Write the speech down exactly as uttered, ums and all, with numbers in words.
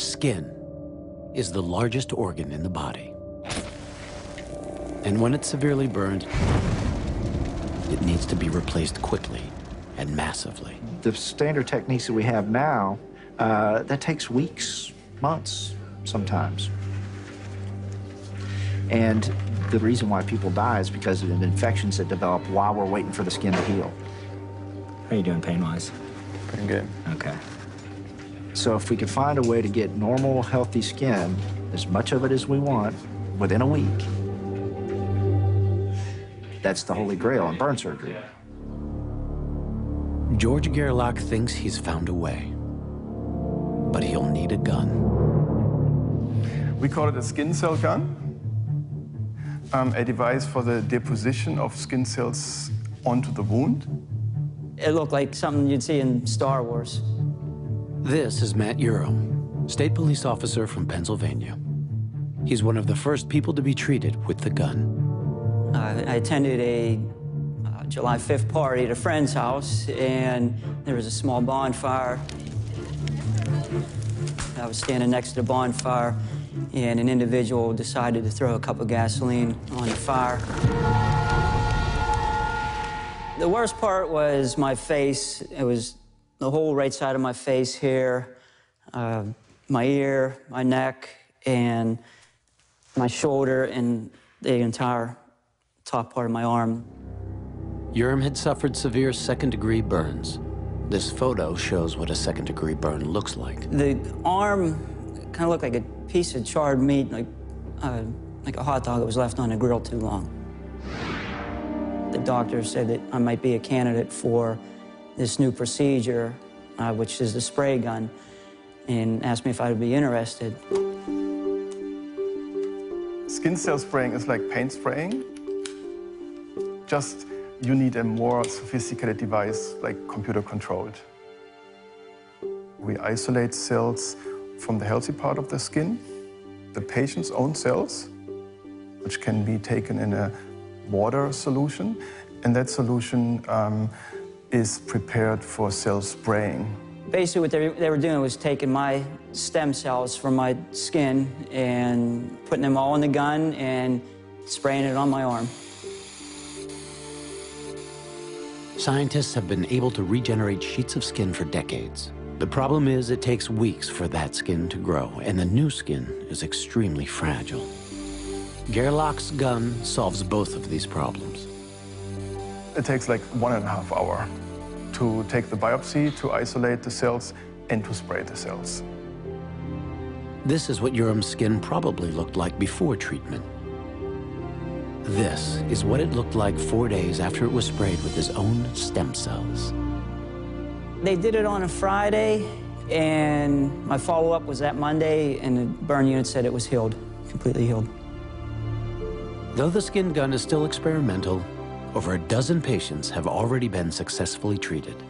Skin is the largest organ in the body. And when it's severely burned, it needs to be replaced quickly and massively. The standard techniques that we have now, uh, that takes weeks, months sometimes. And the reason why people die is because of infections that develop while we're waiting for the skin to heal. How are you doing pain-wise? Pretty good. Okay. So if we could find a way to get normal, healthy skin, as much of it as we want, within a week, that's the holy grail in burn surgery. George Gerlach thinks he's found a way, but he'll need a gun. We call it a skin cell gun, um, a device for the deposition of skin cells onto the wound. It looked like something you'd see in Star Wars. This is Matt Uram, state police officer from Pennsylvania. He's one of the first people to be treated with the gun. Uh, I attended a uh, July fifth party at a friend's house, and there was a small bonfire. I was standing next to the bonfire, and an individual decided to throw a cup of gasoline on the fire. The worst part was my face. It was the whole right side of my face here, uh, my ear, my neck, and my shoulder, and the entire top part of my arm. Uram had suffered severe second-degree burns. This photo shows what a second-degree burn looks like. The arm kind of looked like a piece of charred meat, like, uh, like a hot dog that was left on the grill too long. The doctor said that I might be a candidate for this new procedure, uh, which is the spray gun, and asked me if I would be interested. Skin cell spraying is like paint spraying. Just you need a more sophisticated device, like computer-controlled. We isolate cells from the healthy part of the skin, the patient's own cells, which can be taken in a water solution, and that solution um, is prepared for cell spraying. Basically what they, they were doing was taking my stem cells from my skin and putting them all in the gun and spraying it on my arm. Scientists have been able to regenerate sheets of skin for decades. The problem is it takes weeks for that skin to grow, and the new skin is extremely fragile. Gerlach's gun solves both of these problems. It takes like one and a half hour to take the biopsy, to isolate the cells, and to spray the cells. This is what Uram's skin probably looked like before treatment. This is what it looked like four days after it was sprayed with his own stem cells. They did it on a Friday, and my follow-up was that Monday, and the burn unit said it was healed, completely healed. Though the skin gun is still experimental, over a dozen patients have already been successfully treated.